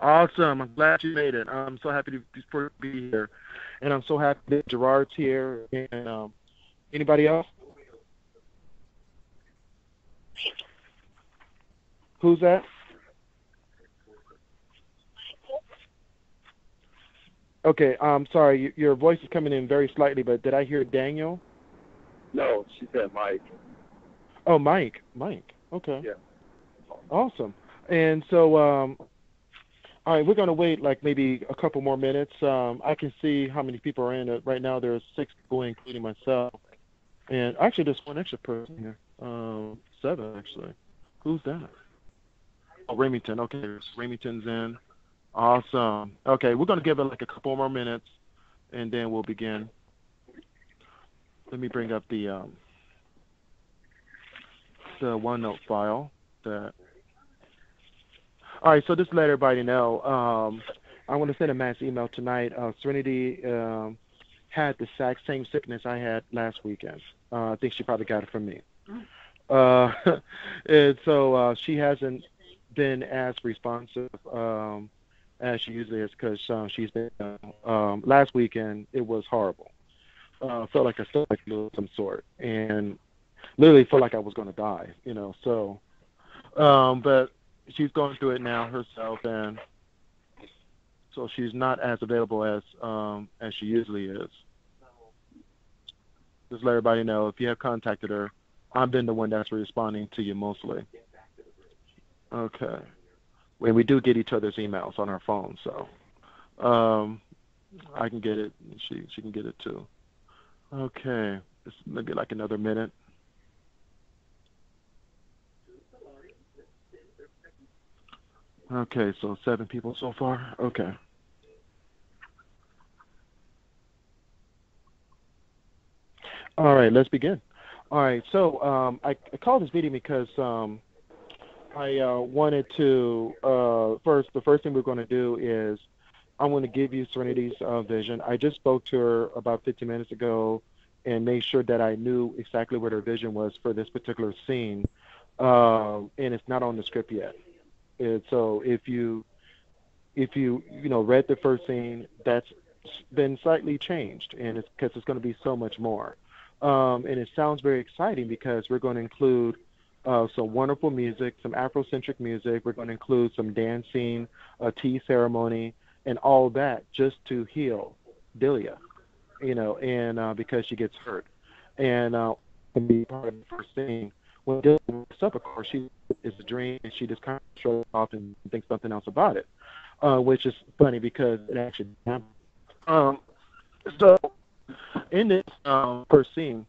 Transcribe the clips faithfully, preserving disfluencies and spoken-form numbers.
Awesome. I'm glad you made it. I'm so happy to be here. And I'm so happy that Gerard's here. And um, anybody else? Who's that? Okay, I'm sorry. Your voice is coming in very slightly, but did I hear Daniel? No, she said Mike. Oh, Mike. Mike. Okay. Yeah. Awesome. And so, um, all right, we're going to wait like maybe a couple more minutes. Um, I can see how many people are in it. Right now there are six people, including myself. And actually there's one extra person here. Um, seven, actually. Who's that? Oh, Remington. Okay, Remington's in. Awesome. Okay, we're going to give it like a couple more minutes, and then we'll begin. Let me bring up the um, the OneNote file. That. All right, so just to let everybody know, um, I'm going to send a mass email tonight. Uh, Serenity um, had the exact same sickness I had last weekend. Uh, I think she probably got it from me. Uh, and so uh, she hasn't been as responsive um, as she usually is because uh, she's been uh, um, last weekend. It was horrible. Uh, felt like I felt like of some sort, and literally felt like I was going to die. You know, so. Um, but she's going through it now herself, and so she's not as available as um, as she usually is. Just let everybody know if you have contacted her, I've been the one that's responding to you mostly. Okay. When we do get each other's emails on our phone, so um, I can get it. And she she can get it too. Okay. It's maybe like another minute. Okay, so seven people so far. Okay. All right, let's begin. All right, so um, I, I called this meeting because um, I uh, wanted to uh, first. The first thing we're going to do is I'm going to give you Serenity's uh, vision. I just spoke to her about fifteen minutes ago and made sure that I knew exactly what her vision was for this particular scene, uh, and it's not on the script yet. And so if you, if you, you know, read the first scene, that's been slightly changed, and it's because it's going to be so much more. Um, and it sounds very exciting because we're going to include uh, some wonderful music, some Afrocentric music. We're going to include some dancing, a tea ceremony, and all that just to heal Delia, you know, and uh, because she gets hurt. And uh, can be part of the first scene. When Delia wakes up, of course, she is a dream, and she just kind of shows off and thinks something else about it, uh, which is funny because it actually happened. Um, so in this um, first scene,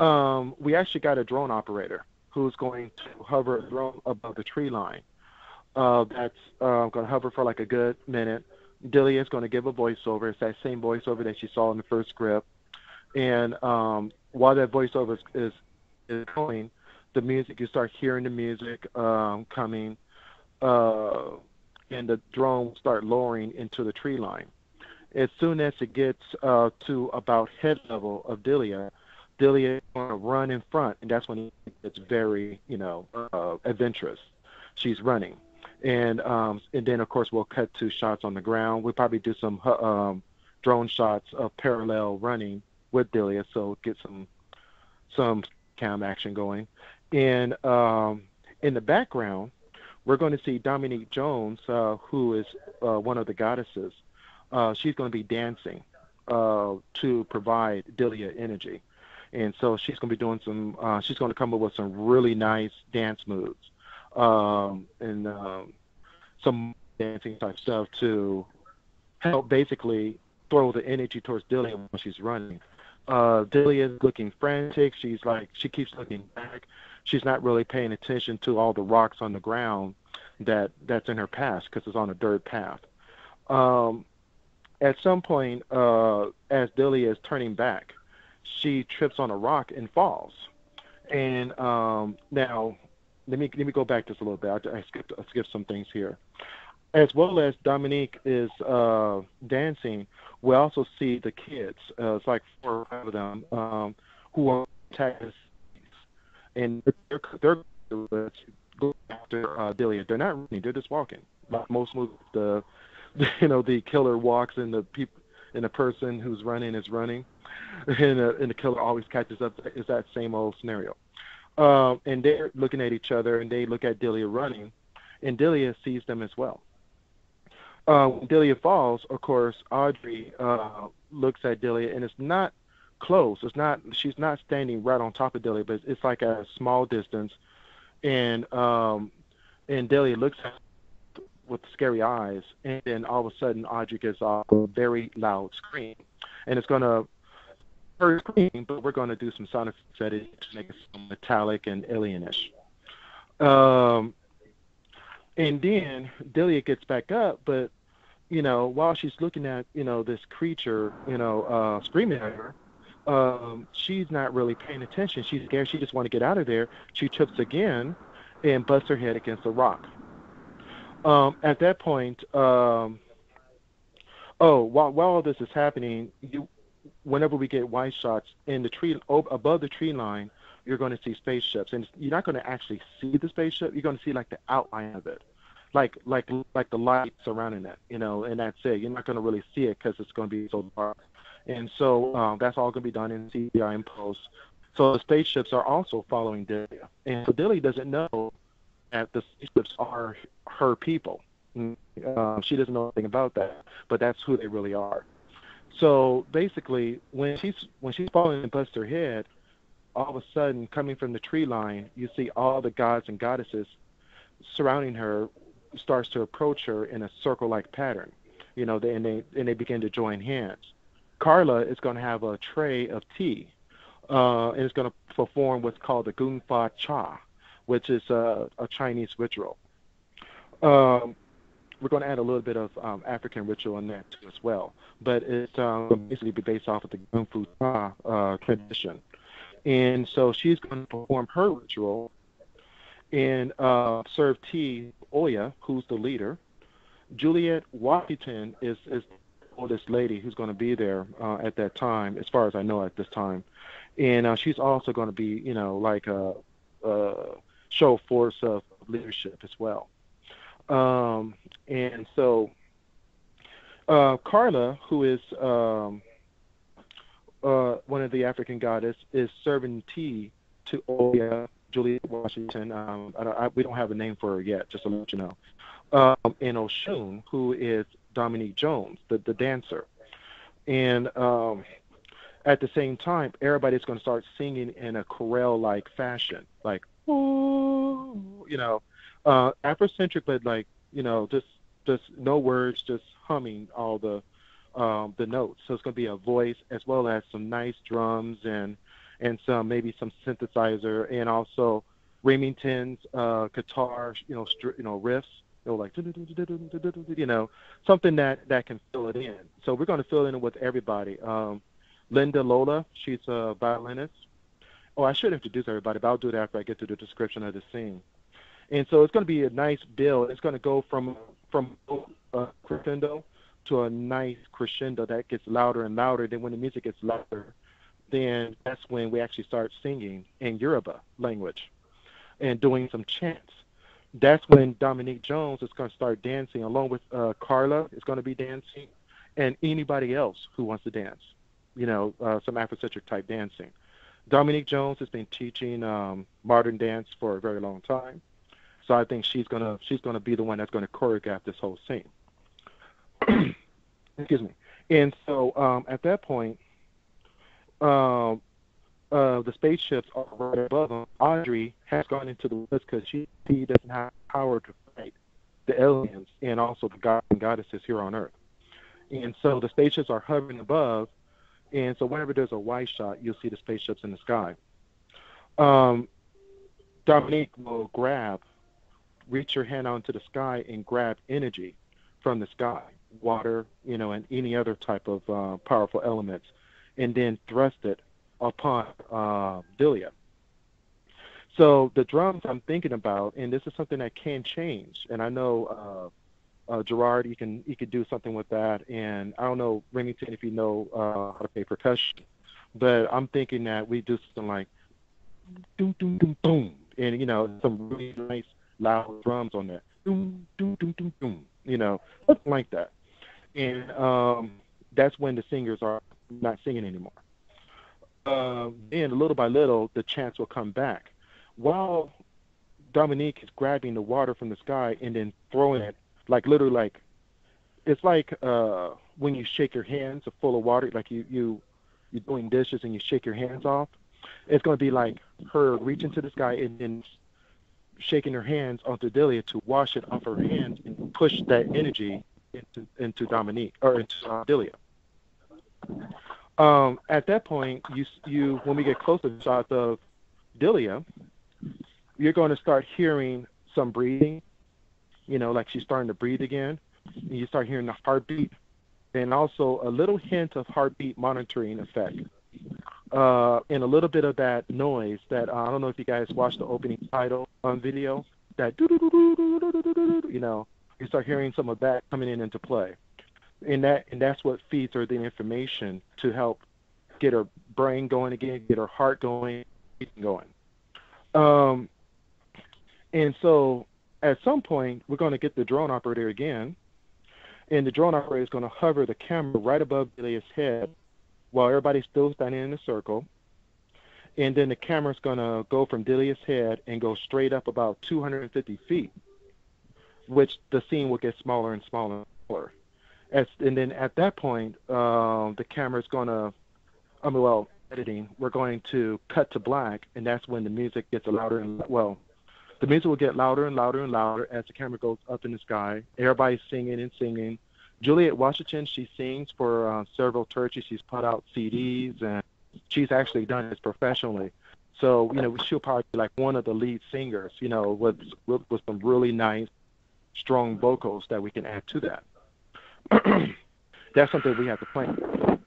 um, we actually got a drone operator who's going to hover a drone above the tree line. Uh, that's uh, going to hover for like a good minute. Delia is going to give a voiceover. It's that same voiceover that she saw in the first script. And um, while that voiceover is, is is going, the music, you start hearing the music um, coming, uh, and the drone will start lowering into the tree line. As soon as it gets uh, to about head level of Delia, Delia is going to run in front, and that's when it's very, you know, uh, adventurous. She's running. And um, and then, of course, we'll cut to shots on the ground. We'll probably do some um, drone shots of parallel running with Delia, so get some some cam action going. And um, in the background, we're going to see Dominique Jones, uh, who is uh, one of the goddesses. Uh, she's going to be dancing uh, to provide Delia energy. And so she's going to be doing some, uh, she's going to come up with some really nice dance moves um, and um, some dancing type stuff to help basically throw the energy towards Delia when she's running. Uh, Delia is looking frantic. She's like, she keeps looking back. She's not really paying attention to all the rocks on the ground that that's in her path because it's on a dirt path. Um, at some point, uh, as Delia is turning back, she trips on a rock and falls. And um, now, let me let me go back just a little bit. I, I skipped I skipped some things here. As well as Dominique is uh, dancing, we also see the kids. Uh, it's like four or five of them um, who are antagonists, and they're they're going Doctor Uh, Dillian, they're not running; they're just walking. Like most movies, the you know the killer walks, and the people and the person who's running is running, and uh, and the killer always catches up. It's that same old scenario. Um, and they're looking at each other, and they look at Delia running, and Delia sees them as well. Uh, when Delia falls, of course, Audrey uh, looks at Delia, and it's not close. It's not. She's not standing right on top of Delia, but it's, it's like a small distance. And um, and Delia looks at her with scary eyes, and then all of a sudden, Audrey gets off a very loud scream, and it's gonna. Her scream, but we're going to do some sound effects that it to make it sound metallic and alienish. Um, and then Delia gets back up, but you know, while she's looking at you know this creature, you know, uh, screaming at her, um, she's not really paying attention. She's scared. She just wants to get out of there. She trips again and busts her head against a rock. Um, at that point, um, oh, while while all this is happening, you. Whenever we get wide shots in the tree, above the tree line, you're going to see spaceships, and you're not going to actually see the spaceship. You're going to see like the outline of it, like like like the light surrounding it, you know. And that's it. You're not going to really see it because it's going to be so dark. And so um, that's all going to be done in C G I and post. So the spaceships are also following Delia, and so Delia doesn't know that the spaceships are her people. Uh, she doesn't know anything about that, but that's who they really are. So basically, when she's when she's falling and busts her head, all of a sudden, coming from the tree line, you see all the gods and goddesses surrounding her starts to approach her in a circle-like pattern, you know, and they and they begin to join hands. Carla is going to have a tray of tea, uh, and it's going to perform what's called the Gongfu Cha, which is a, a Chinese ritual. Um, We're going to add a little bit of um, African ritual in that too as well, but it's um, basically based off of the Gongfu Cha uh, tradition. And so she's going to perform her ritual and uh, serve tea to Oya, who's the leader. Juliet Washington is, is the oldest lady who's going to be there uh, at that time, as far as I know at this time. And uh, she's also going to be, you know, like a, a show force of leadership as well. Um, and so, uh, Carla, who is, um, uh, one of the African goddess, is serving tea to Oya, Juliet Washington. Um, I, I, we don't have a name for her yet, just to let you know. Um, and Oshun, who is Dominique Jones, the, the dancer. And, um, at the same time, everybody's going to start singing in a chorale-like fashion, like, ooh, you know. Uh, Afrocentric, but like you know, just just no words, just humming all the um, the notes. So it's going to be a voice as well as some nice drums and and some maybe some synthesizer and also Remington's uh, guitar, you know, str you know riffs, you know, like you know something that that can fill it in. So we're going to fill it in with everybody. Um, Linda Lola, she's a violinist. Oh, I should introduce everybody, but I'll do it after I get to the description of the scene. And so it's going to be a nice build. It's going to go from from a crescendo to a nice crescendo that gets louder and louder. Then when the music gets louder, then that's when we actually start singing in Yoruba language and doing some chants. That's when Dominique Jones is going to start dancing, along with uh, Carla is going to be dancing, and anybody else who wants to dance, you know, uh, some Afrocentric type dancing. Dominique Jones has been teaching um, modern dance for a very long time. So I think she's gonna she's gonna be the one that's gonna choreograph this whole scene. Excuse me. And so um, at that point, uh, uh, the spaceships are right above them. Audrey has gone into the woods because she, she doesn't have power to fight the aliens and also the gods and goddesses here on Earth. And so the spaceships are hovering above. And so whenever there's a wide shot, you'll see the spaceships in the sky. Um, Dominique will grab. Reach your hand onto the sky and grab energy from the sky, water, you know, and any other type of uh, powerful elements, and then thrust it upon uh, Delia. So the drums I'm thinking about, and this is something that can change, and I know uh, uh, Gerard, you can you could do something with that, and I don't know, Remington, if you know uh, how to play percussion, but I'm thinking that we do something like, boom, boom, boom, boom, and, you know, some really nice loud drums on there, doom, doom, doom, doom, doom, you know, something like that. And um, that's when the singers are not singing anymore. Uh, and little by little, the chants will come back. While Dominique is grabbing the water from the sky and then throwing it, like literally like, it's like uh, when you shake your hands full of water, like you, you, you're doing dishes and you shake your hands off. It's going to be like her reaching to the sky and then shaking her hands onto Delia to wash it off her hands and push that energy into, into Dominique or into uh, Delia. Um, at that point, you you when we get closer to shots of Delia, you're going to start hearing some breathing, you know, like she's starting to breathe again. And you start hearing the heartbeat, and also a little hint of heartbeat monitoring effect. Uh, and a little bit of that noise that, uh, I don't know if you guys watched the opening title on video, that doo-doo-doo-doo-doo-doo-doo-doo, you know, you start hearing some of that coming in into play. And that and that's what feeds her the information to help get her brain going again, get her heart going, going. Um, and so at some point, we're going to get the drone operator again, and the drone operator is going to hover the camera right above Delia's head while everybody's still standing in a circle, and then the camera's going to go from Delia's head and go straight up about two hundred fifty feet, which the scene will get smaller and smaller and smaller. As, and then at that point, uh, the camera's going to, I mean, well, editing, we're going to cut to black, and that's when the music gets louder and, well, the music will get louder and louder and louder as the camera goes up in the sky. Everybody's singing and singing. Juliet Washington, she sings for uh, several churches. She's put out C Ds, and she's actually done this professionally. So, you know, she'll probably be like one of the lead singers, you know, with, with, with some really nice, strong vocals that we can add to that. That's something we have to plan.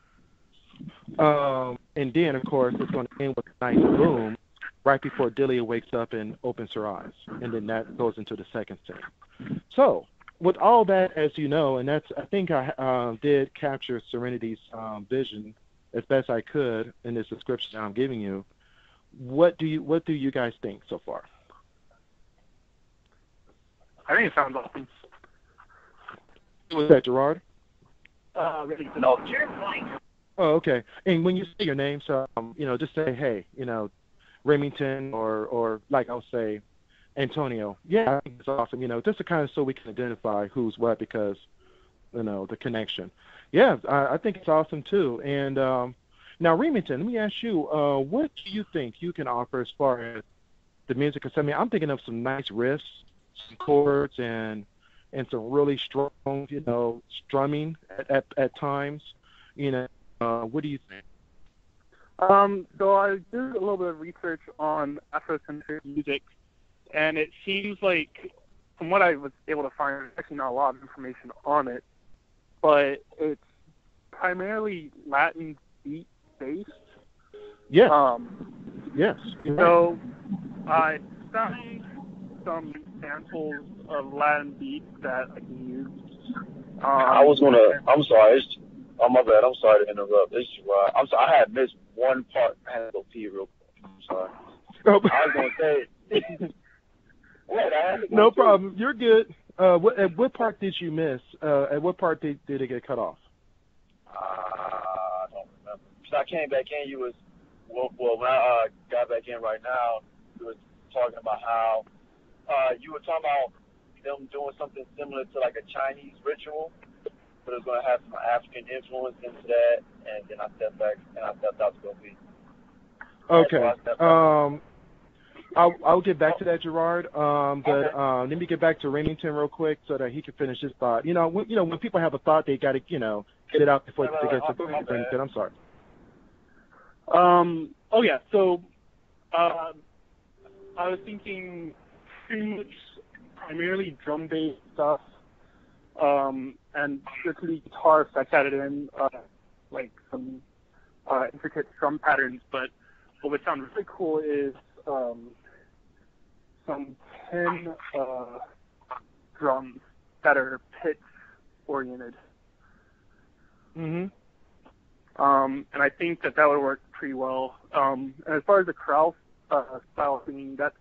Um, and then, of course, it's going to end with a nice boom right before Delia wakes up and opens her eyes. And then that goes into the second scene. So, with all that, as you know, and that's, I think I uh, did capture Serenity's um, vision as best I could in this description I'm giving you. What do you, what do you guys think so far? I think it sounds awesome. Was that Gerard? Uh, no, Gerard. Oh, okay. And when you say your names, um, you know, just say, hey, you know, Remington, or, or like I'll say, Antonio. Yeah, I think it's awesome, you know, just to kind of so we can identify who's what because, you know, the connection. Yeah, I, I think it's awesome too. And um, now, Remington, let me ask you, uh, what do you think you can offer as far as the music? Because, I mean, I'm thinking of some nice riffs, some chords, and and some really strong, you know, strumming at, at, at times. You know, uh, what do you think? Um, so I did a little bit of research on Afrocentric music, and it seems like, from what I was able to find, there's actually not a lot of information on it, but it's primarily Latin beat-based. Yes. Um, yes. So I found some examples of Latin beats that I can use. Um, I was going to, I'm sorry, it's, oh, my bad, I'm sorry to interrupt. This is why, I'm sorry, I had missed one part. I had to go pee real quick. I'm sorry. Oh, I was going to say no problem. You're good. Uh, what, at what part did you miss? Uh, at what part did, did it get cut off? Uh, I don't remember. So I came back in. You was well, well when I uh, got back in right now, you were talking about how uh, you were talking about them doing something similar to like a Chinese ritual, but it's going to have some African influence into that. And then I stepped back and I stepped out to go pee. Okay. So um. I'll, I'll get back to that, Gerard. Um, but um, let me get back to Remington real quick so that he can finish his thought. You know, when, you know, when people have a thought, they got to, you know, get it out before no, no, they get no, to no, Remington. I'm sorry. Um. Oh yeah. So, uh, I was thinking pretty much primarily drum based stuff, um, and strictly guitar. So I added in uh, like some uh, intricate strum patterns. But what would sound really cool is um some ten uh, drums that are pitch oriented. Mhm. Um, and I think that that would work pretty well. Um, and as far as the chorale uh, style thing, that's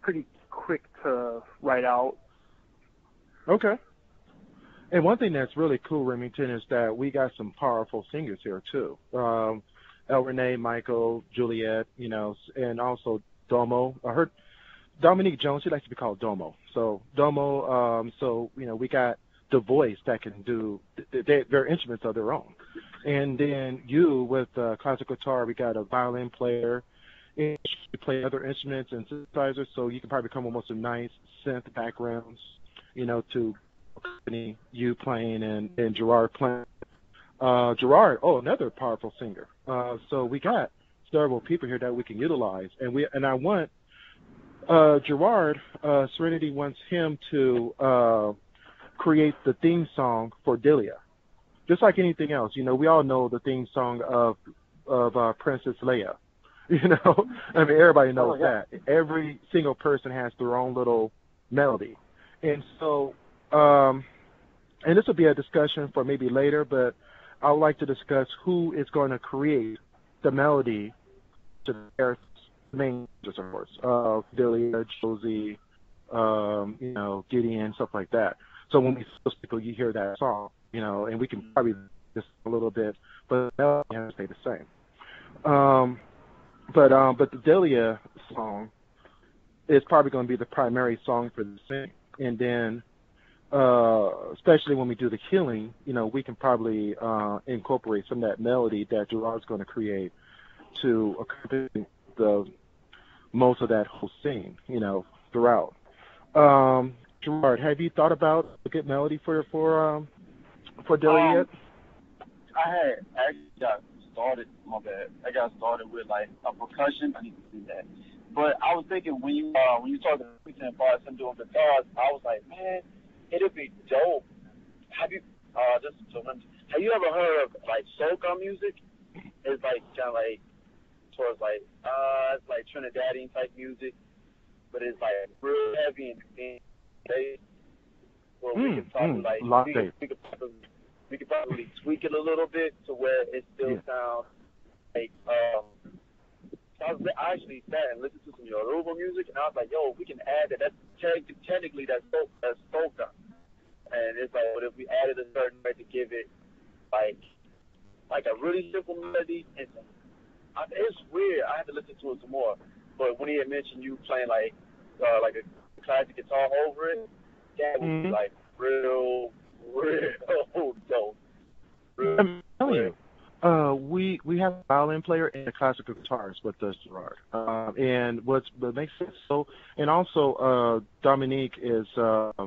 pretty quick to write out. Okay. And one thing that's really cool, Remington, is that we got some powerful singers here too. Um, El Renee, Michael, Juliet, you know, and also Domo. I heard Dominique Jones, she likes to be called Domo. So Domo, um, so, you know, we got the voice that can do they, their instruments of their own. And then you with uh, classical guitar, we got a violin player. And you play other instruments and synthesizers, so you can probably come up with some nice synth backgrounds, you know, to accompany you playing and, and Gerard playing. Uh, Gerard, oh, another powerful singer. Uh, so we got several people here that we can utilize. And we and I want uh, Gerard, uh, Serenity wants him to uh, create the theme song for Delia. Just like anything else, you know, we all know the theme song of, of uh, Princess Leia. You know, I mean, everybody knows oh, yeah. that. Every single person has their own little melody. And so, um, and this will be a discussion for maybe later, but I would like to discuss who is going to create the melody to their main source of Delia, Josie, um, you know, Gideon, stuff like that. So when we see people, you hear that song, you know, and we can probably just a little bit, but the melody has to stay the same. Um, But um, but the Delia song is probably going to be the primary song for the sing, and then uh, especially when we do the healing, you know, we can probably uh, incorporate some of that melody that Gerard's going to create to accompany the most of that whole scene, you know, throughout. Um, Gerard, have you thought about a good melody for for um, for Delia um, yet? I had actually got started. My bad. I got started with like a percussion. I need to do that. But I was thinking when you uh, when you talked about and and doing guitars, I was like, man, it'd be dope. Have you uh just have you ever heard of like soca music? It's like kind of like towards like uh it's like Trinidadian type music, but it's like real heavy and thin. Where we mm, can probably mm, like we, we could probably We could probably tweak it a little bit to where it still yeah. sounds like. Um, I, was, I actually sat and listened to some Yoruba music, and I was like, "Yo, we can add that. That's te technically that's so that's soca." And it's like, what if we added a certain way to give it like like a really simple melody? And I, it's weird. I had to listen to it some more. But when he had mentioned you playing like uh, like a classic guitar over it, that would mm-hmm. be like real. Real dope. Real I'm telling you, uh, we we have a violin player and a classical guitarist with us, Gerard. Uh, and what's, what makes it so, and also uh, Dominique is, um,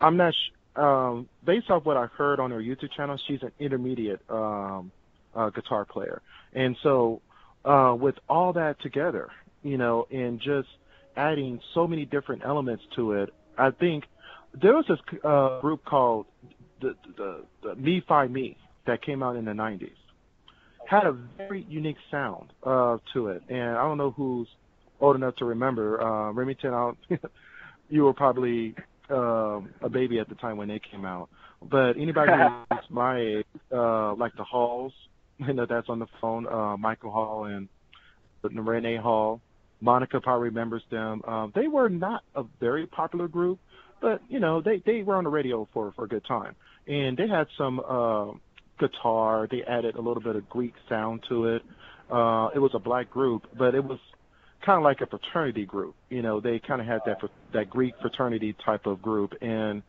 I'm not, sh um, based off what I heard on her YouTube channel, she's an intermediate um, uh, guitar player. And so uh, with all that together, you know, and just adding so many different elements to it, I think there was this uh, group called the, the, the Me Fi Me that came out in the nineties. Had a very unique sound uh, to it, and I don't know who's old enough to remember. Uh, Remington, I don't, you were probably um, a baby at the time when they came out. But anybody who's my age, uh, like the Halls, you know, that's on the phone, uh, Michael Hall and Renee Hall, Monica probably remembers them. Um, they were not a very popular group. But, you know, they, they were on the radio for, for a good time. And they had some uh, guitar. They added a little bit of Greek sound to it. Uh, it was a black group, but it was kind of like a fraternity group. You know, they kind of had that that Greek fraternity type of group. And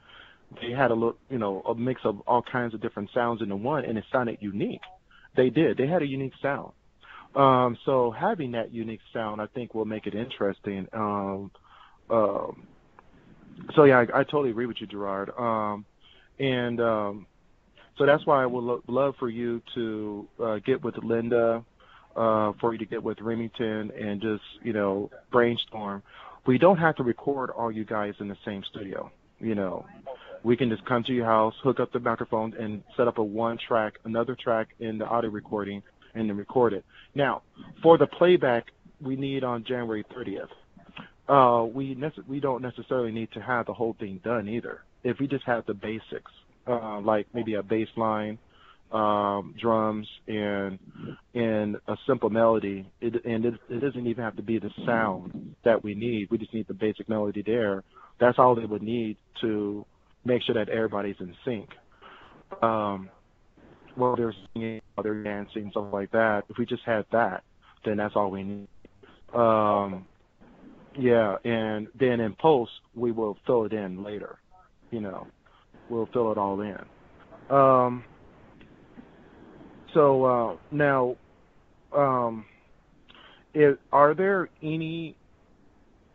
they had a little, you know, a mix of all kinds of different sounds into one, and it sounded unique. They did. They had a unique sound. Um, so having that unique sound, I think, will make it interesting. Um, um, So, yeah, I, I totally agree with you, Gerard. Um, and um, so that's why I would lo love for you to uh, get with Linda, uh, for you to get with Remington and just, you know, brainstorm. We don't have to record all you guys in the same studio, you know. We can just come to your house, hook up the microphones, and set up a one track, another track in the audio recording, and then record it. Now, for the playback, we need on January thirtieth. Uh, we we don't necessarily need to have the whole thing done either. If we just have the basics, uh, like maybe a bass line, um, drums and and a simple melody. It, and it, it doesn't even have to be the sound that we need. We just need the basic melody there. That's all they would need to make sure that everybody's in sync. Um, while they're singing, while they're dancing, stuff like that. If we just had that, then that's all we need. Um, yeah, and then in post, we will fill it in later. You know, we'll fill it all in. Um, so uh, now, um, it, are there any,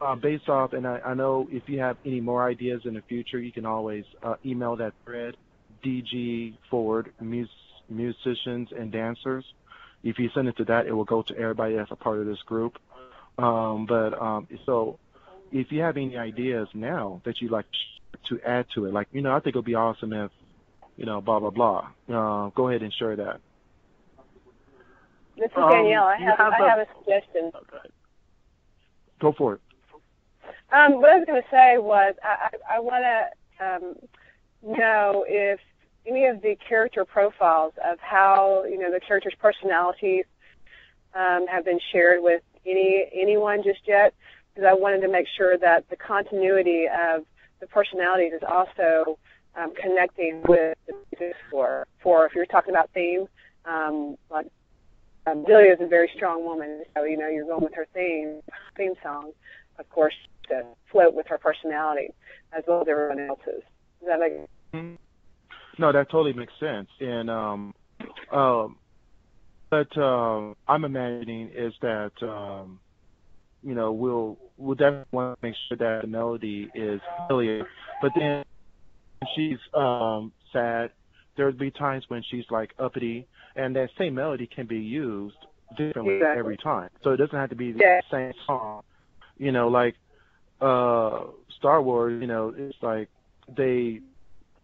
uh, based off, and I, I know if you have any more ideas in the future, you can always uh, email that thread, D G Forward mus Musicians and Dancers. If you send it to that, it will go to everybody that's a part of this group. Um, but um, so if you have any ideas now that you'd like to add to it, like, you know, I think it'll be awesome if, you know, blah, blah, blah. Uh, go ahead and share that. Mister Um, Danielle, I have, have I a, have a suggestion. Okay. Go for it. Um, what I was going to say was I, I, I want to um, know if any of the character profiles of how, you know, the characters' personalities um, have been shared with any anyone just yet, because I wanted to make sure that the continuity of the personalities is also um, connecting with the music score. For if you're talking about theme, um, like um, Delia is a very strong woman, so, you know, you're going with her theme, theme song, of course, to float with her personality as well as everyone else's. Does that make sense? No, that totally makes sense. And um, um, but uh, I'm imagining is that um, you know we'll we'll definitely want to make sure that the melody is familiar. But then when she's um, sad, there would be times when she's like uppity, and that same melody can be used differently exactly. every time. So it doesn't have to be the yeah. same song. You know, like uh, Star Wars. You know, it's like they.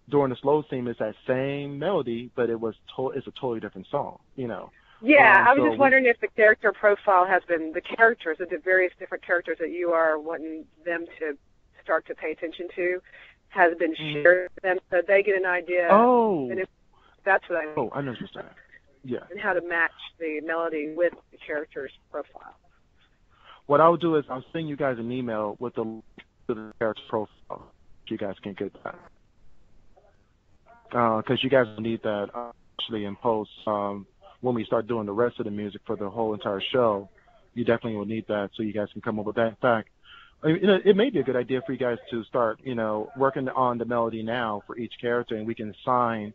During the slow theme, it's that same melody, but it was to it's a totally different song, you know. Yeah, um, I was so just wondering we, if the character profile has been the characters of the various different characters that you are wanting them to start to pay attention to has been shared with them, so they get an idea. Oh, and if, that's what I mean. Oh, I know what you're saying. Yeah, and how to match the melody with the character's profile. What I'll do is I'll send you guys an email with the link to the character profile. You guys can get that. Because uh, you guys need that actually in post um, when we start doing the rest of the music for the whole entire show. You definitely will need that, so you guys can come up with that. In fact, I mean, it, it may be a good idea for you guys to start, you know, working on the melody now for each character, and we can assign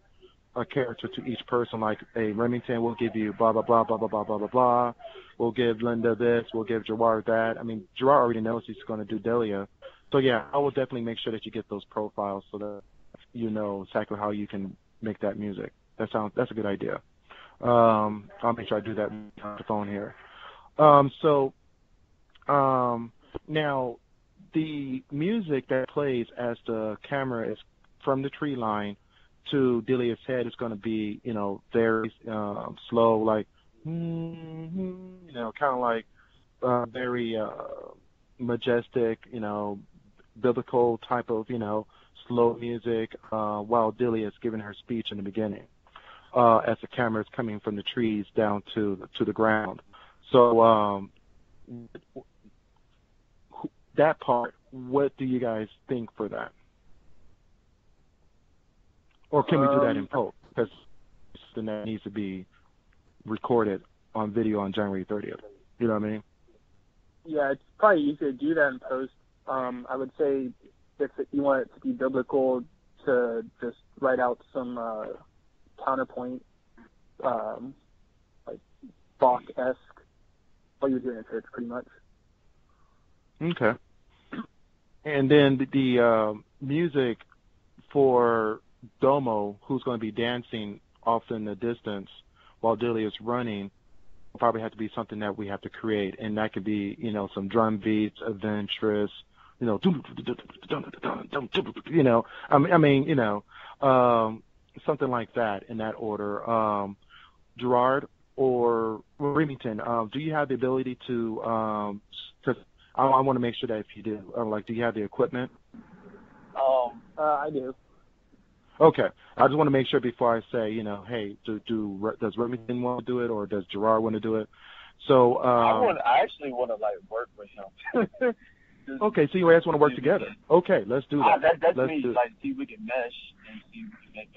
a character to each person. Like, hey, Remington, we'll give you blah blah blah blah blah blah blah blah blah. We'll give Linda this. We'll give Gerard that. I mean, Gerard already knows he's going to do Delia, so yeah, I will definitely make sure that you get those profiles so that. You know exactly how you can make that music. That sounds that's a good idea. Um, I'll make sure I do that on the phone here. Um, so um, now the music that plays as the camera is from the tree line to Delia's head is going to be you know very uh, slow, like mm-hmm, you know kind of like uh, very uh, majestic, you know biblical type of you know. slow music uh, while Delia is giving her speech in the beginning, uh, as the camera is coming from the trees down to to the ground. So um, that part, what do you guys think for that? Or can um, we do that in post? Because then that needs to be recorded on video on January thirtieth. You know what I mean? Yeah, it's probably easier to do that in post. Um, I would say. If you want it to be biblical, to just write out some uh, counterpoint, um, like Bach-esque, what you're doing in church, pretty much. Okay. And then the, the uh, music for Domo, who's going to be dancing off in the distance while Delia is running, will probably have to be something that we have to create, and that could be, you know, some drum beats, adventurous. You know, you know, I mean, you know, um, something like that in that order. Um, Gerard or Remington, uh, do you have the ability to? Um, cause I, I want to make sure that if you do, uh, like, do you have the equipment? Um, uh, I do. Okay, I just want to make sure before I say, you know, hey, do, do does Remington want to do it or does Gerard want to do it? So um, I want, I actually want to like work with him. Okay, so you guys want to work together. Okay, let's do that. Ah, that that's let's me. Do like, see if we can mesh and see if we can make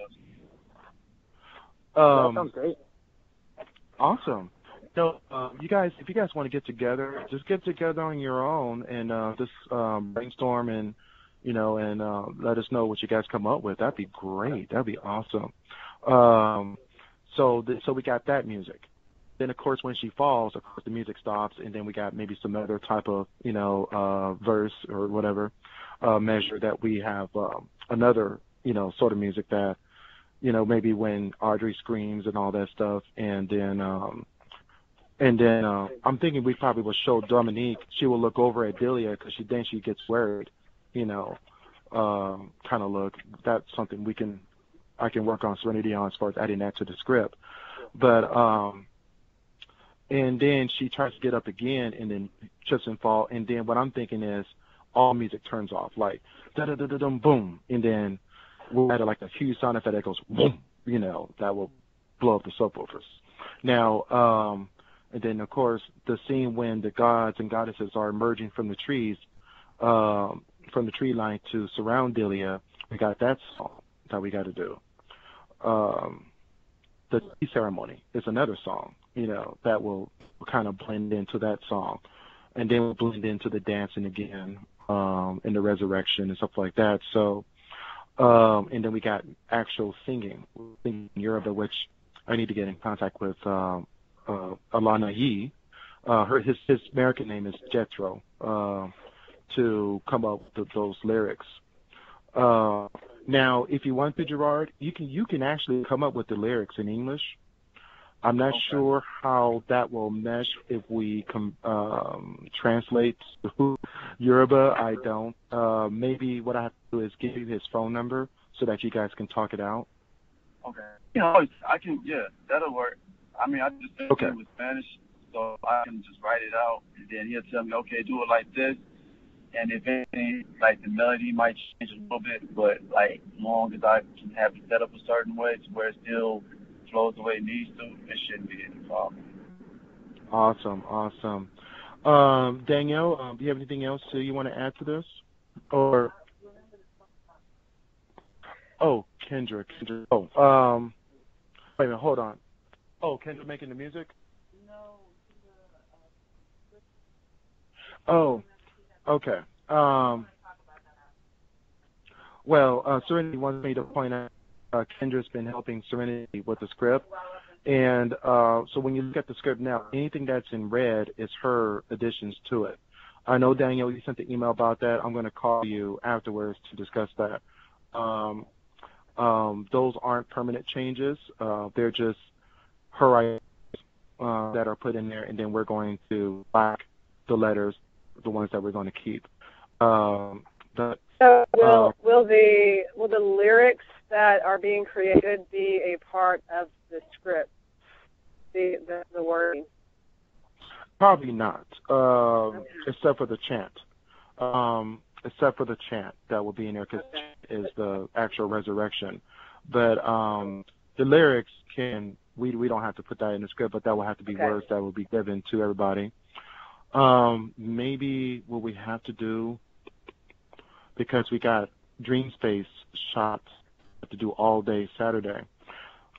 those. Um, that sounds great. Awesome. So, uh, you guys, if you guys want to get together, just get together on your own and uh, just um, brainstorm and, you know, and uh, let us know what you guys come up with. That'd be great. That'd be awesome. Um, so, th so we got that music. Then, of course, when she falls, of course, the music stops, and then we got maybe some other type of, you know, uh, verse or whatever uh, measure that we have um, another, you know, sort of music that, you know, maybe when Audrey screams and all that stuff, and then um, and then uh, I'm thinking we probably will show Dominique. She will look over at Delia because she then she gets worried, you know, um, kind of look. That's something we can I can work on Serenity on as far as adding that to the script, but. Um, And then she tries to get up again, and then trips and fall. And then what I'm thinking is, all music turns off, like da da da da dum boom, and then we'll add like a huge sound effect that goes boom, you know, that will blow up the subwoofers. Now, um, and then of course the scene when the gods and goddesses are emerging from the trees, um, from the tree line to surround Delia, we got that song that we got to do. Um, the tea ceremony is another song. You know, that will kind of blend into that song. And then we'll blend into the dancing again um, and the resurrection and stuff like that. So, um, and then we got actual singing, singing in Yoruba, which I need to get in contact with um, uh, Alana Yee. Uh, her, his, his American name is Jethro, uh, to come up with those lyrics. Uh, now, if you want to, Gerard, you can, you can actually come up with the lyrics in English. I'm not okay. sure how that will mesh if we com um, translate to Yoruba. I don't. Uh, maybe what I have to do is give you his phone number so that you guys can talk it out. Okay. You know, I can. Yeah, that'll work. I mean, I just did okay. it with Spanish, so I can just write it out, and then he'll tell me, okay, do it like this. And if anything, like the melody might change a little bit, but like long as I can have it set up a certain way to where it's still flows the way it needs to, it shouldn't be any problem. Awesome, awesome. Um, Danielle, um, do you have anything else uh, you want to add to this? Or oh, Kendra, Kendra. Oh, um, wait a minute, hold on. Oh, Kendra making the music? No. Oh, okay. Um, well, uh, Serenity wants me to point out. Uh, Kendra's been helping Serenity with the script, and uh, so when you look at the script now, anything that's in red is her additions to it. I know, Daniel, you sent the email about that. I'm going to call you afterwards to discuss that. Um, um, those aren't permanent changes. Uh, they're just her ideas uh, that are put in there, and then we're going to black the letters, the ones that we're going to keep. Um, but, so will, uh, will, the, will the lyrics that are being created be a part of the script, the the, the wording? Probably not, uh, okay. except for the chant. Um, except for the chant that will be in there, because okay. is the actual resurrection. But um, the lyrics can we we don't have to put that in the script, but that will have to be okay. words that will be given to everybody. Um, maybe what we have to do, because we got DreamSpace shots to do all day Saturday.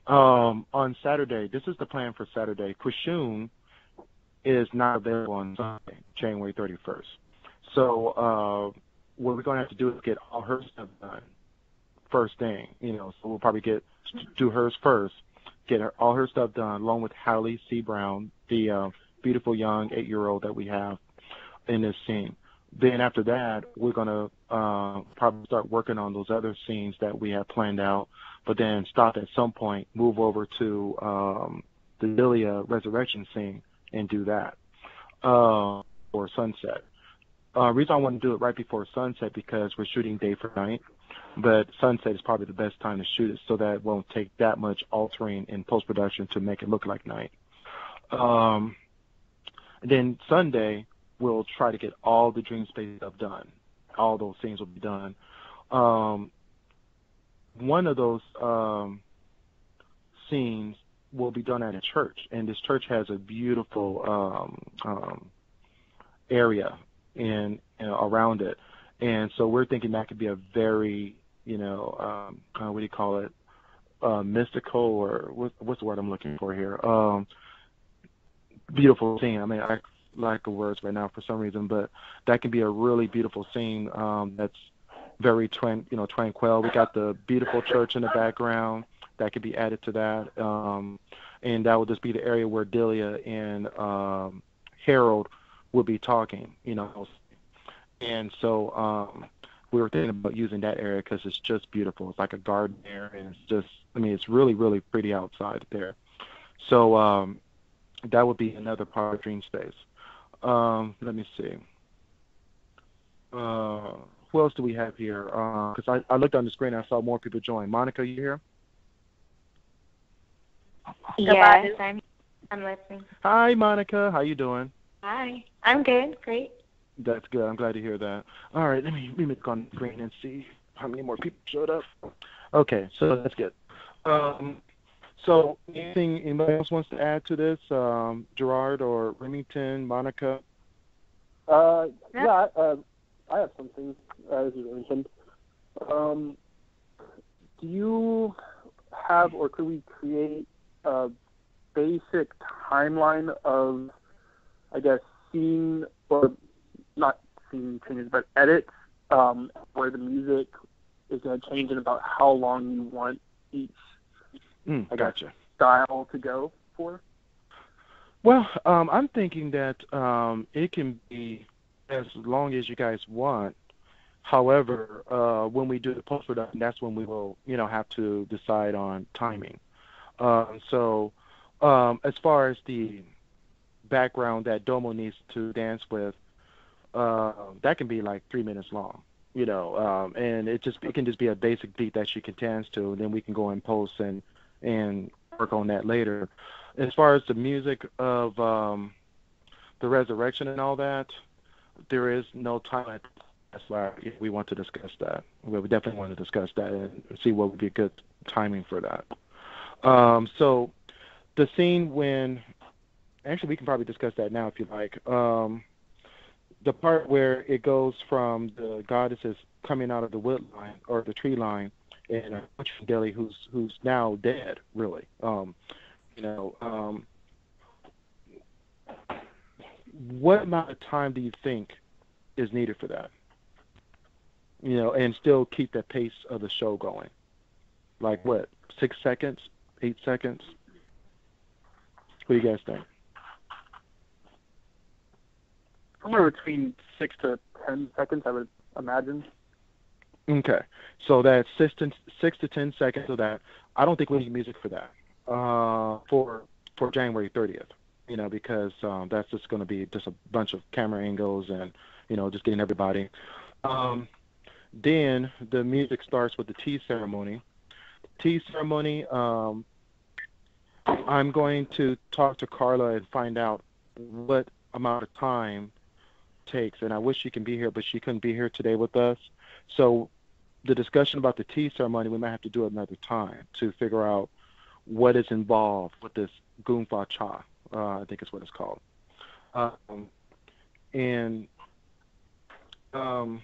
Um, on Saturday, this is the plan for Saturday. Kushun is not available on Sunday, January thirty-first. So uh, what we're going to have to do is get all her stuff done first thing. You know, so we'll probably get do hers first, get her, all her stuff done, along with Hallie C. Brown, the uh, beautiful young eight-year-old that we have in this scene. Then after that, we're going to uh, probably start working on those other scenes that we have planned out, but then stop at some point, move over to um, the Lilia resurrection scene and do that, uh, or sunset. Uh, reason I want to do it right before sunset because we're shooting day for night, but sunset is probably the best time to shoot it so that it won't take that much altering in post-production to make it look like night. Um, then Sunday, we'll try to get all the dream space stuff done. All those things will be done. Um, one of those um, scenes will be done at a church, and this church has a beautiful um, um, area in, you know, around it. And so we're thinking that could be a very, you know, um, uh, what do you call it, uh, mystical, or what, what's the word I'm looking for here? Um, beautiful scene. I mean, I lack of words right now for some reason, but that can be a really beautiful scene um, that's very, tran you know, tranquil. We got the beautiful church in the background. That could be added to that. Um, and that would just be the area where Delia and um, Harold would be talking, you know. And so um, we were thinking about using that area because it's just beautiful. It's like a garden there, and it's just, I mean, it's really, really pretty outside there. So um, that would be another part of Dream Space. Um, let me see. Uh, who else do we have here? Because uh, I, I looked on the screen and I saw more people join. Monica, you here? Yes, I'm, I'm listening. Hi, Monica. How you doing? Hi. I'm good. Great. That's good. I'm glad to hear that. All right. Let me, let me go on the screen and see how many more people showed up. Okay. So that's good. Um, so anything anybody else wants to add to this? Um, Gerard or Remington, Monica? Uh, yeah, uh, I have something. Uh, this is Remington. Um, do you have, or could we create a basic timeline of, I guess, scene, or not scene changes, but edits, um, where the music is going to change in about how long you want each mm, I gotcha. guess, style to go for? Well, um, I'm thinking that um, it can be as long as you guys want. However, uh, when we do the post-production, that's when we will, you know, have to decide on timing. Um, so um, as far as the background that Domo needs to dance with, uh, that can be like three minutes long, you know, um, and it just it can just be a basic beat that she can dance to, and then we can go and post and, and work on that later. As far as the music of um, the resurrection and all that, there is no time. That's why we want to discuss that. We definitely want to discuss that and see what would be good timing for that. Um, so the scene when, actually we can probably discuss that now if you like, um, the part where it goes from the goddesses coming out of the wood line or the tree line and approaching Deli, who's, who's now dead, really. Um, you know, um, what amount of time do you think is needed for that? You know, and still keep the pace of the show going. Like what, six seconds? Eight seconds. What do you guys think? Somewhere between six to ten seconds, I would imagine. Okay, so that's six to six to ten seconds of that. I don't think we need music for that uh, for for January thirtieth. You know, because um, that's just going to be just a bunch of camera angles and, you know, just getting everybody. Um, then the music starts with the tea ceremony. Tea ceremony, um, I'm going to talk to Carla and find out what amount of time takes, and I wish she can be here, but she couldn't be here today with us. So the discussion about the tea ceremony, we might have to do another time to figure out what is involved with this Gongfu Cha, uh, I think is what it's called. Um, and um,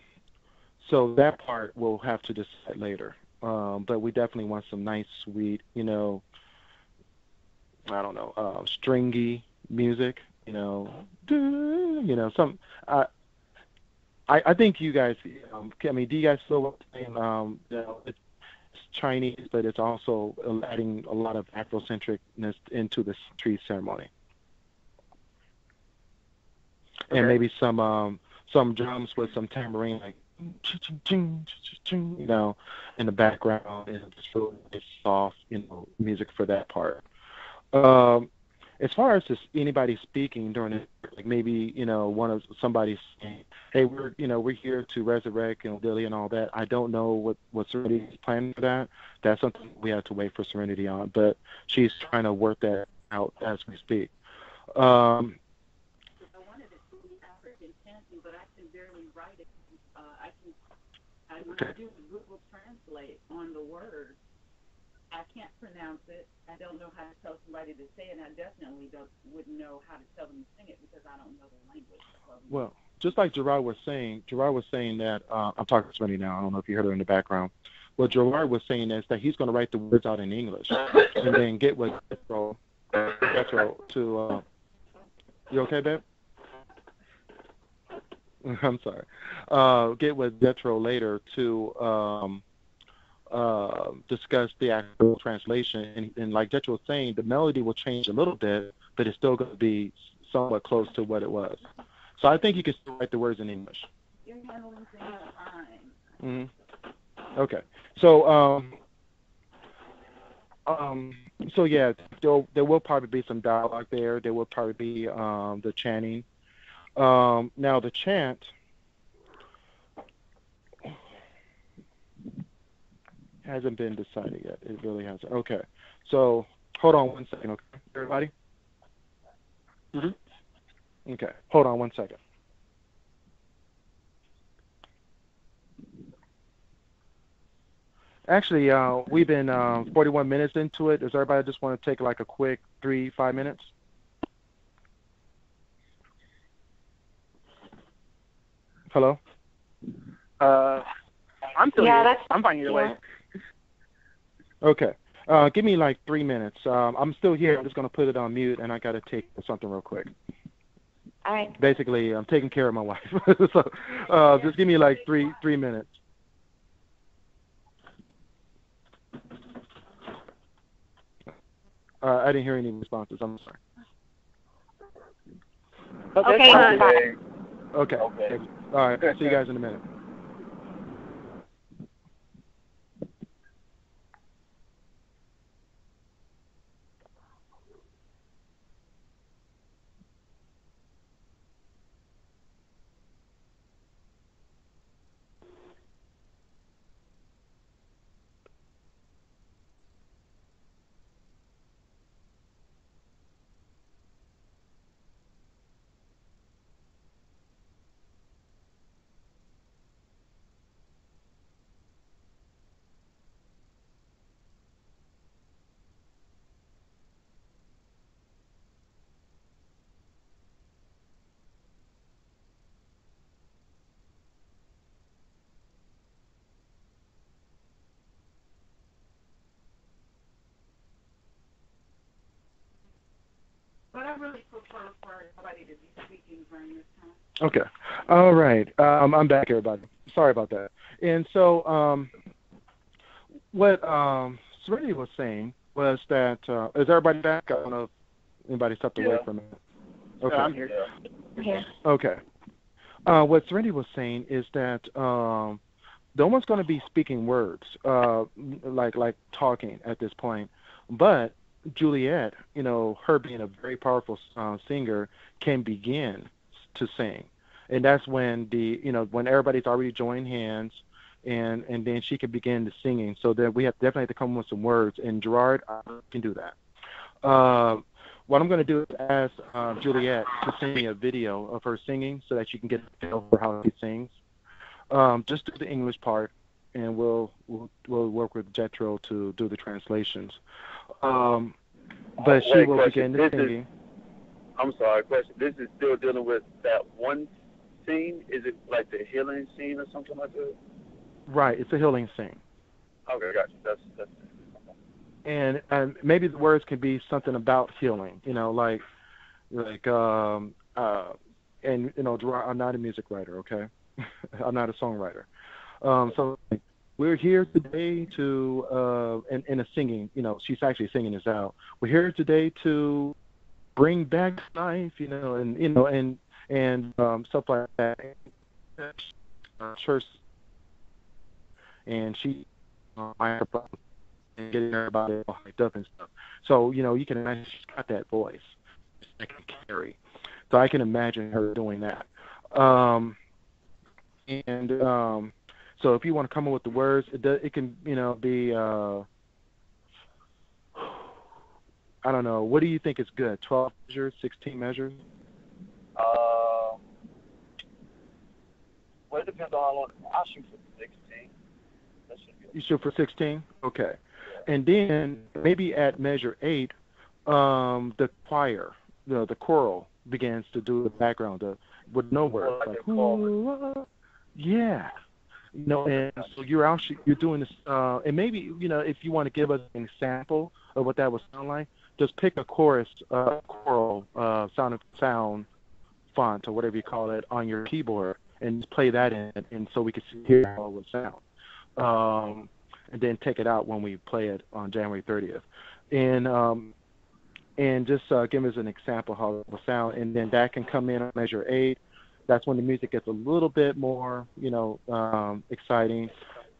so that part we'll have to decide later. Um, but we definitely want some nice, sweet, you know, I don't know, uh, stringy music, you know, doo, you know, some, uh, I, I think you guys, um, I mean, do you guys feel what I'm saying? Um, you know, it's Chinese, but it's also adding a lot of Afrocentricness into this tree ceremony. Okay. And maybe some, um, some drums with some tambourine, like, you know, in the background, and it's really soft, you know, music for that part. Um, as far as just anybody speaking during it, like maybe, you know, one of somebody saying, "Hey, we're, you know, we're here to resurrect and Dilly and all that." I don't know what what Serenity is planning for that. That's something we have to wait for Serenity on, but she's trying to work that out as we speak. Um, I wanted it to be African, but I can barely write it. Uh, I can, I And when I do Google Translate on the word, I can't pronounce it. I don't know how to tell somebody to say it, and I definitely don't, wouldn't know how to tell them to sing it because I don't know the language. So, well, just like Gerard was saying, Gerard was saying that, uh, I'm talking to somebody now, I don't know if you heard her in the background. What Gerard was saying is that he's going to write the words out in English and then get with Jethro, Jethro to, uh, you okay, babe? I'm sorry. Uh, get with Jethro later to um, uh, discuss the actual translation. And, and like Jethro was saying, the melody will change a little bit, but it's still going to be somewhat close to what it was. So I think you can still write the words in English. You're handling things fine. Mm-hmm. Okay. So, um, um, so yeah, there there will probably be some dialogue there. There will probably be um, the chanting. Um, now the chant, hasn't been decided yet. It really hasn't. Okay. So hold on one second, okay, everybody? Mm-hmm. Okay. Hold on one second. Actually, uh, we've been uh, forty-one minutes into it. Does everybody just want to take like a quick three, five minutes? Hello? Uh, I'm still yeah, here. I'm finding your yeah. way. Okay. Uh, give me like three minutes. Um, I'm still here. I'm just going to put it on mute, and I got to take something real quick. All right. Basically, I'm taking care of my wife. so uh, just give me like three three minutes. Uh, I didn't hear any responses. I'm sorry. Okay. Okay. Okay. okay. All right. See you guys in a minute. But I really prefer for everybody to be speaking during this time. Okay. All right. Um, I'm back, everybody. Sorry about that. And so um, what um, Serenity was saying was that uh, is everybody back? I don't know if anybody stepped yeah. away from it. Okay. No, I'm here. Yeah. Okay. Uh, what Serenity was saying is that um, no one's going to be speaking words, uh, like like talking at this point, but Juliet, you know, her being a very powerful uh, singer, can begin to sing, and that's when the you know when everybody's already joined hands, and and then she can begin the singing. So then we have definitely have to come up with some words, and Gerard I can do that. Uh, what I'm going to do is ask uh, Juliet to send me a video of her singing so that you can get a feel for how she sings. Um, just do the English part, and we'll we'll, we'll work with Jethro to do the translations. Um, but she will question. begin the singing. Is, I'm sorry, question. This is still dealing with that one scene? Is it like the healing scene or something like that? Right, it's a healing scene. Okay, gotcha. That's, that's... And um, maybe the words can be something about healing, you know, like, like, um, uh, and, you know, I'm not a music writer, okay? I'm not a songwriter. Um, so, we're here today to, uh, and, and a singing, you know, she's actually singing this out. We're here today to bring back life, you know, and, you know, and, and, um, stuff like that. Church. And she, uh, and getting everybody all hyped up and stuff. So, you know, you can imagine she's got that voice. I can carry. So I can imagine her doing that. Um, and, um, So if you want to come up with the words, it, does, it can, you know, be, uh, I don't know. What do you think is good? twelve measures, sixteen measures? Uh, well, it depends on how long. I'll shoot for sixteen. You shoot for sixteen? Okay. And then maybe at measure eight, um, the choir, the, the choral begins to do the background uh, with no words. Like, yeah. You know, and so you're out, you're doing this, uh, and maybe, you know, if you want to give us an example of what that would sound like, just pick a chorus, uh, choral uh, sound, sound font or whatever you call it on your keyboard and just play that in, and so we can hear how it would sound. Um, and then take it out when we play it on January thirtieth. And um, and just uh, give us an example of how it will sound, and then that can come in on measure eight. That's when the music gets a little bit more, you know, um, exciting.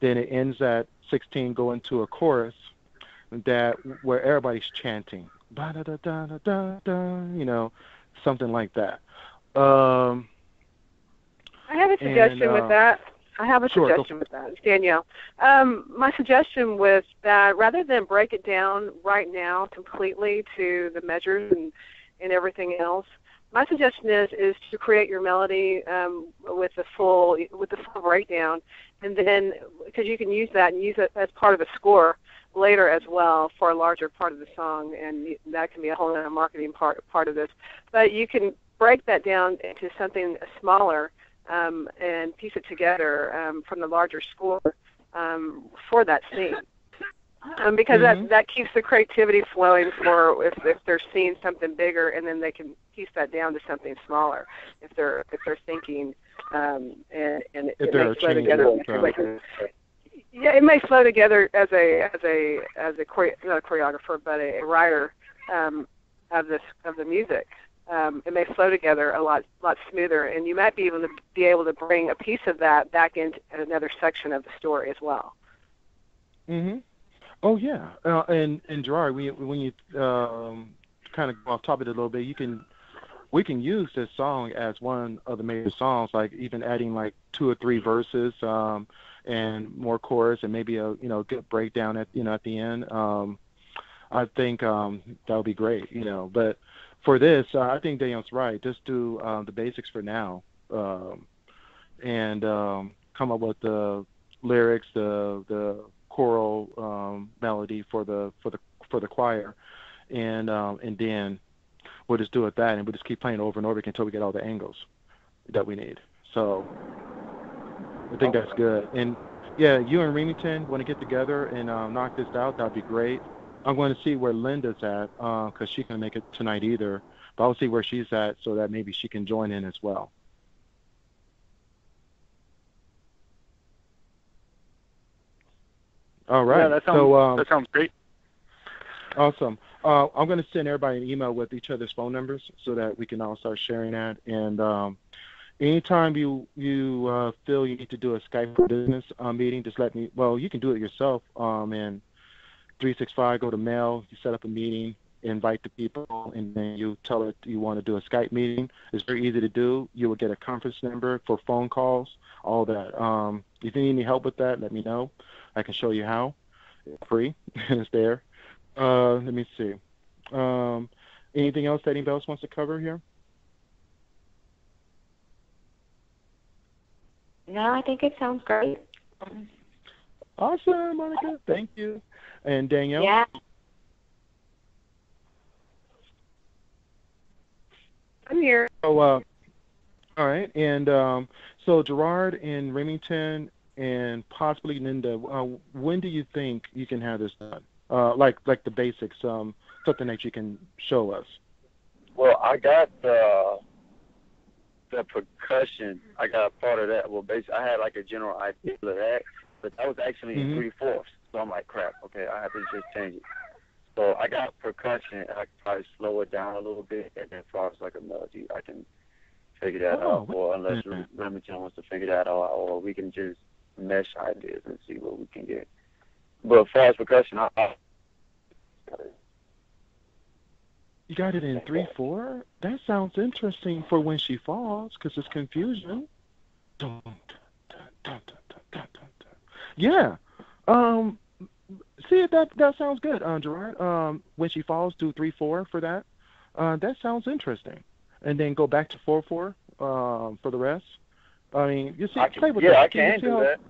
Then it ends at sixteen, going to a chorus that where everybody's chanting, da da da da da da, you know, something like that. Um, I have a suggestion and, uh, with that. I have a sure, suggestion with that, Danielle. Um, my suggestion was that rather than break it down right now completely to the measures and, and everything else, my suggestion is is to create your melody um, with the full with the full breakdown, and then because you can use that and use it as part of a score later as well for a larger part of the song, and that can be a whole other marketing part part of this. But you can break that down into something smaller. Um, and piece it together um, from the larger score um, for that scene, um, because mm-hmm. that, that keeps the creativity flowing for if, if they're seeing something bigger, and then they can piece that down to something smaller if they're if they're thinking um, and and it, it may flow together. Like, yeah, it may flow together as a as a as a chore- not a choreographer, but a, a writer um, of this of the music. Um, it may flow together a lot, lot smoother, and you might be able to be able to bring a piece of that back into another section of the story as well. Mhm. Oh yeah. Uh, and and Gerard, we, when you um, kind of go off topic a little bit, you can we can use this song as one of the major songs, like even adding like two or three verses um, and more chorus, and maybe a you know good breakdown at you know at the end. Um, I think um, that would be great. You know, but. For this, uh, I think Daniel's right. Just do uh, the basics for now, um, and um, come up with the lyrics, the the choral um, melody for the for the for the choir, and um, and then we'll just do it that, and we'll just keep playing over and over again until we get all the angles that we need. So I think that's good. And yeah, you and Remington want to get together and um, knock this out? That'd be great. I'm going to see where Linda's at because uh, she can't make it tonight either. But I'll see where she's at so that maybe she can join in as well. All right. Yeah, that sounds, so, um, that sounds great. Awesome. Uh, I'm going to send everybody an email with each other's phone numbers so that we can all start sharing that. And um, anytime you, you uh, feel you need to do a Skype for Business uh, meeting, just let me – well, you can do it yourself um, and – three sixty-five, go to mail, you set up a meeting, invite the people, and then you tell it you want to do a Skype meeting. It's very easy to do. You will get a conference number for phone calls, all that. Um, if you need any help with that, let me know. I can show you how. It's free. It's there. Uh, let me see. Um, anything else that anybody else wants to cover here? No, I think it sounds great. Awesome, Monica. Thank you. And Danielle? Yeah. I'm here. So, uh, all right. And um, so Gerard and Remington and possibly Linda, uh, when do you think you can have this done? Uh, like like the basics, um, something that you can show us. Well, I got the, the percussion. I got part of that. Well, basically, I had like a general idea of that, but that was actually mm-hmm. in three-fourths. So I'm like, crap, okay, I have to just change it. So I got percussion. I could probably slow it down a little bit, and then as far as like a melody, I can figure that oh, out. Or unless Remington wants to figure that out, or we can just mesh ideas and see what we can get. But as far as percussion, I, I you got it in three four. That sounds interesting for When She Falls, because it's confusion. Dun, dun, dun, dun, dun, dun, dun. Yeah. Um, see, that that sounds good, uh, Gerard. Um, When She Falls, do three four for that. Uh, that sounds interesting. And then go back to four four um, for the rest. I mean, you see, I can, play with yeah, that. I can, can do that.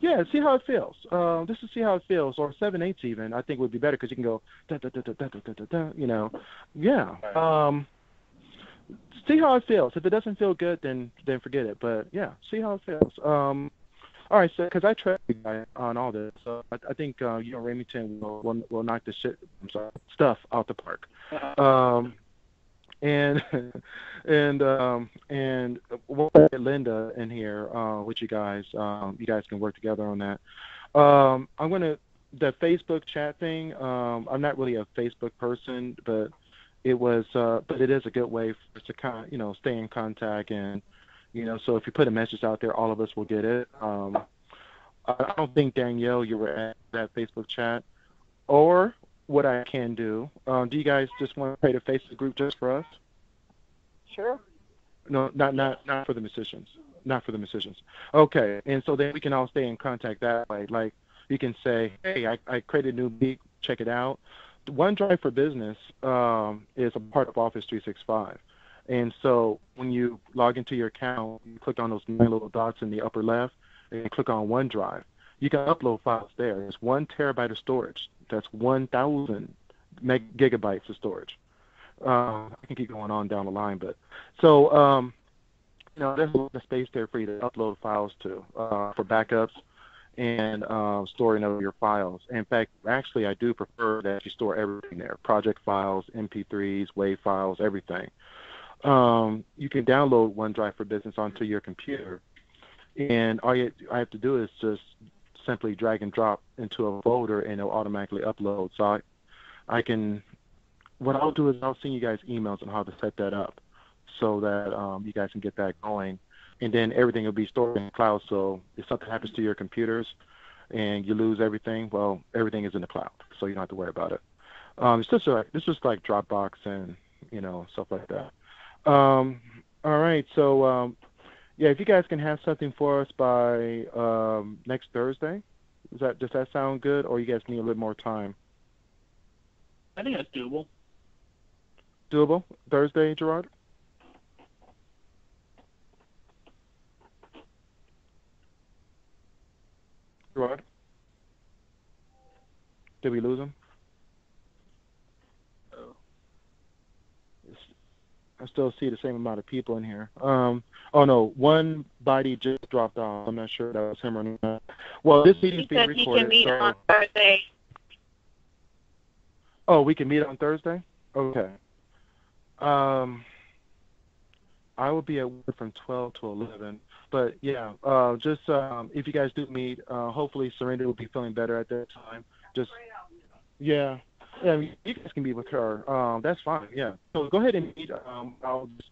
Yeah, see how it feels. Uh, this is see how it feels, or seven eighths even. I think would be better because you can go da da da da da da da da. You know, yeah. Um, see how it feels. If it doesn't feel good, then then forget it. But yeah, see how it feels. Um, all right, so because I trust you guys on all this, so I, I think uh, you know Remington will, will will knock this shit I'm sorry, stuff out the park. Um, and and um, and we'll get Linda in here uh, with you guys. Um, you guys can work together on that. Um, I'm gonna the Facebook chat thing. Um, I'm not really a Facebook person, but it was, uh, but it is a good way for us to kind of, you know, stay in contact and. You know, so if you put a message out there, all of us will get it. Um, I don't think, Danielle, you were at that Facebook chat. Or what I can do, um, do you guys just want to create a Facebook group just for us? Sure. No, not not not for the musicians. Not for the musicians. Okay, and so then we can all stay in contact that way. Like you can say, hey, I, I created a new beat, check it out. OneDrive for Business um, is a part of Office three sixty-five. And so when you log into your account, you click on those nine little dots in the upper left and you click on OneDrive. You can upload files there. It's one terabyte of storage. That's one thousand gigabytes of storage. Uh, I can keep going on down the line. but So, um, you know, there's a lot of space there for you to upload files to uh, for backups and uh, storing of your files. In fact, actually, I do prefer that you store everything there, project files, M P threes, WAV files, everything. Um, you can download OneDrive for Business onto your computer, and all you I have to do is just simply drag and drop into a folder, and it'll automatically upload. So I, I can. What I'll do is I'll send you guys emails on how to set that up, so that um, you guys can get that going, and then everything will be stored in the cloud. So if something happens to your computers, and you lose everything, well, everything is in the cloud, so you don't have to worry about it. Um, it's just like it's just like Dropbox and you know stuff like that. Um, all right, so, um, yeah, if you guys can have something for us by um, next Thursday, is that, does that sound good, or you guys need a little more time? I think that's doable. Doable? Thursday, Gerard? Gerard? Did we lose him? I still see the same amount of people in here. Um, oh, no, one body just dropped off. I'm not sure if that was him or not. Well, this meeting's being recorded. He can meet so... on Thursday. Oh, we can meet on Thursday? Okay. Um, I will be at work from twelve to eleven. But, yeah, uh, just um, if you guys do meet, uh, hopefully Serenity will be feeling better at that time. Just, yeah. Yeah, you guys can be with her. Um, that's fine, yeah. So go ahead and meet. Um, I'll just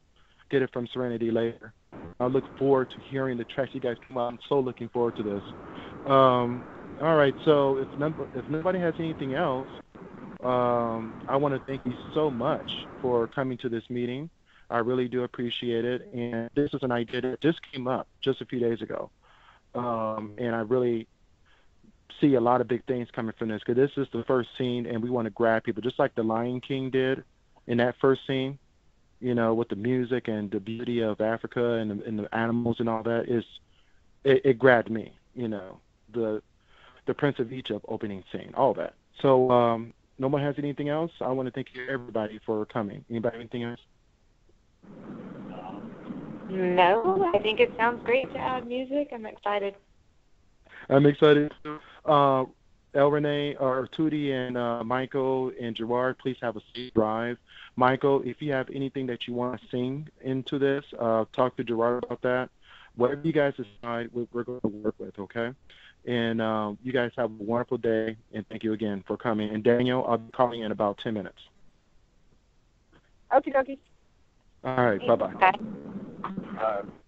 get it from Serenity later. I look forward to hearing the tracks you guys come out. I'm so looking forward to this. Um, all right, so if, none, if nobody has anything else, um, I want to thank you so much for coming to this meeting. I really do appreciate it. And this is an idea that just came up just a few days ago. Um, and I really... see a lot of big things coming from this because this is the first scene and we want to grab people just like the Lion King did in that first scene, you know, with the music and the beauty of Africa and the, and the animals and all that is it, it grabbed me, you know, the the Prince of Egypt opening scene, all that. So um, no one has anything else. I want to thank you everybody for coming. Anybody have anything else? No, I think it sounds great to add music. I'm excited. I'm excited. Uh, El Renee, or Tootie and uh, Michael and Gerard, please have a safe drive. Michael, if you have anything that you want to sing into this, uh, talk to Gerard about that. Whatever you guys decide, we're going to work with, okay? And um, you guys have a wonderful day, and thank you again for coming. And Daniel, I'll be calling in about ten minutes. Okie dokie. All right, bye-bye. Bye. Bye.